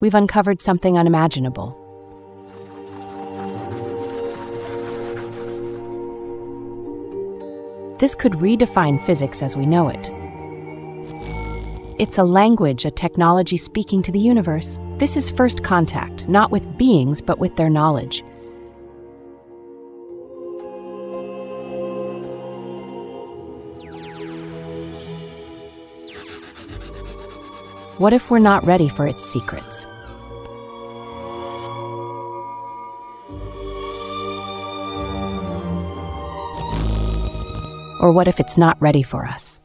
we've uncovered something unimaginable. This could redefine physics as we know it. It's a language, a technology speaking to the universe. This is first contact, not with beings, but with their knowledge. What if we're not ready for its secrets? Or what if it's not ready for us?